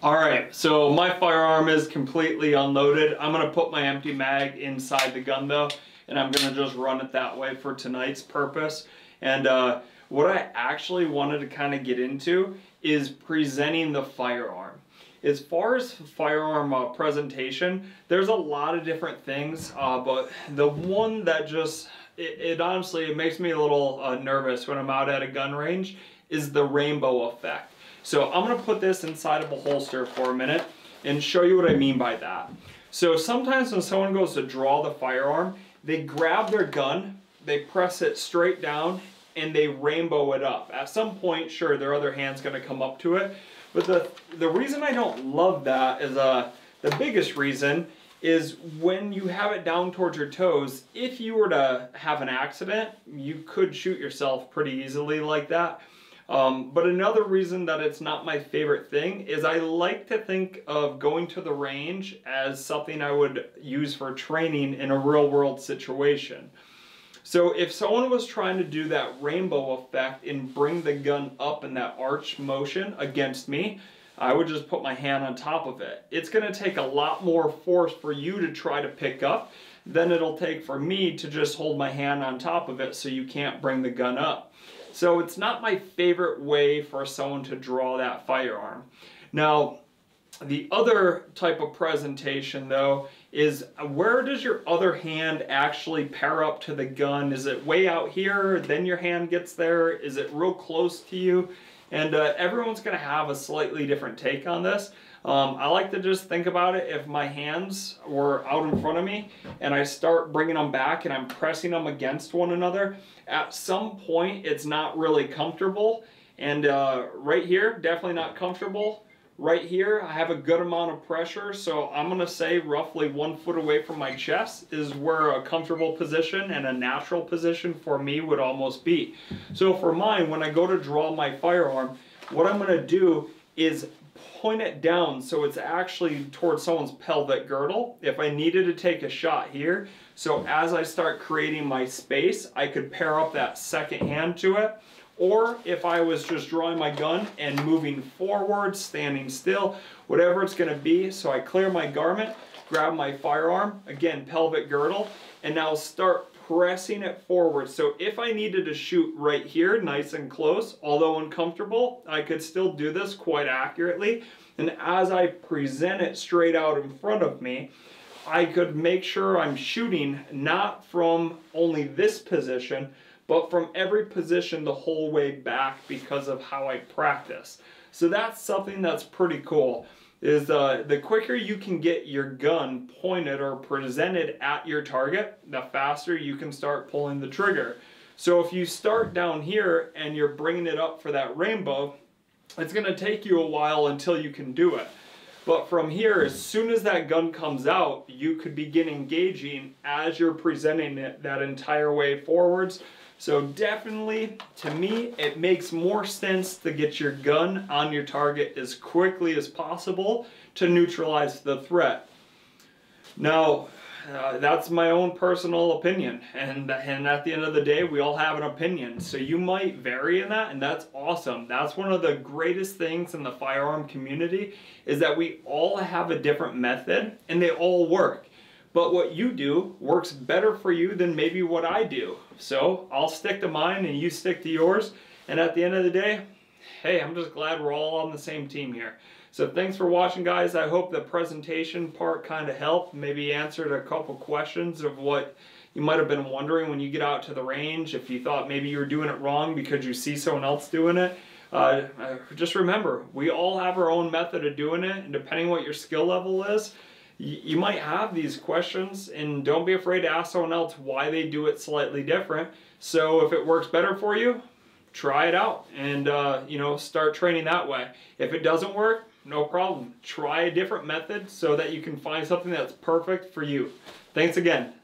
Alright, so my firearm is completely unloaded. I'm going to put my empty mag inside the gun though, and I'm going to just run it that way for tonight's purpose. And what I actually wanted to kind of get into is presenting the firearm. As far as firearm presentation, there's a lot of different things, but the one that just, it honestly, it makes me a little nervous when I'm out at a gun range is the rainbow effect. So I'm gonna put this inside of a holster for a minute and show you what I mean by that. So sometimes when someone goes to draw the firearm, they grab their gun, they press it straight down, and they rainbow it up. At some point, sure, their other hand's gonna come up to it, but the reason I don't love that is, the biggest reason is when you have it down towards your toes, if you were to have an accident, you could shoot yourself pretty easily like that. But another reason that it's not my favorite thing is I like to think of going to the range as something I would use for training in a real world situation. So if someone was trying to do that rainbow effect and bring the gun up in that arch motion against me, I would just put my hand on top of it. It's going to take a lot more force for you to try to pick up than it'll take for me to just hold my hand on top of it so you can't bring the gun up. So it's not my favorite way for someone to draw that firearm. Now, the other type of presentation though is where does your other hand actually pair up to the gun? Is it way out here, then your hand gets there? Is it real close to you? And everyone's gonna have a slightly different take on this. I like to just think about it, if my hands were out in front of me and I start bringing them back and I'm pressing them against one another, at some point it's not really comfortable. And right here, definitely not comfortable. Right here, I have a good amount of pressure, so I'm gonna say roughly 1 foot away from my chest is where a comfortable position and a natural position for me would almost be. So for mine, when I go to draw my firearm, what I'm gonna do is point it down so it's actually towards someone's pelvic girdle if I needed to take a shot here. So as I start creating my space, I could pair up that second hand to it. Or if I was just drawing my gun and moving forward, standing still, whatever it's gonna be. So I clear my garment, grab my firearm, again, pelvic girdle, and now start pressing it forward. So if I needed to shoot right here, nice and close, although uncomfortable, I could still do this quite accurately. And as I present it straight out in front of me, I could make sure I'm shooting not from only this position, but from every position the whole way back because of how I practice. So that's something that's pretty cool, is the quicker you can get your gun pointed or presented at your target, the faster you can start pulling the trigger. So if you start down here and you're bringing it up for that rainbow, it's gonna take you a while until you can do it. But from here, as soon as that gun comes out, you could begin engaging as you're presenting it that entire way forwards. So definitely, to me, it makes more sense to get your gun on your target as quickly as possible to neutralize the threat. Now, that's my own personal opinion, and at the end of the day, we all have an opinion. So you might vary in that, and that's awesome. That's one of the greatest things in the firearm community, is that we all have a different method, and they all work. But what you do works better for you than maybe what I do. So I'll stick to mine and you stick to yours. And at the end of the day, hey, I'm just glad we're all on the same team here. So thanks for watching, guys. I hope the presentation part kind of helped, maybe answered a couple questions of what you might have been wondering when you get out to the range, if you thought maybe you were doing it wrong because you see someone else doing it. Just remember, we all have our own method of doing it, and depending what your skill level is, you might have these questions, and don't be afraid to ask someone else why they do it slightly different. So if it works better for you, try it out and you know, start training that way. If it doesn't work, no problem. Try a different method so that you can find something that's perfect for you. Thanks again.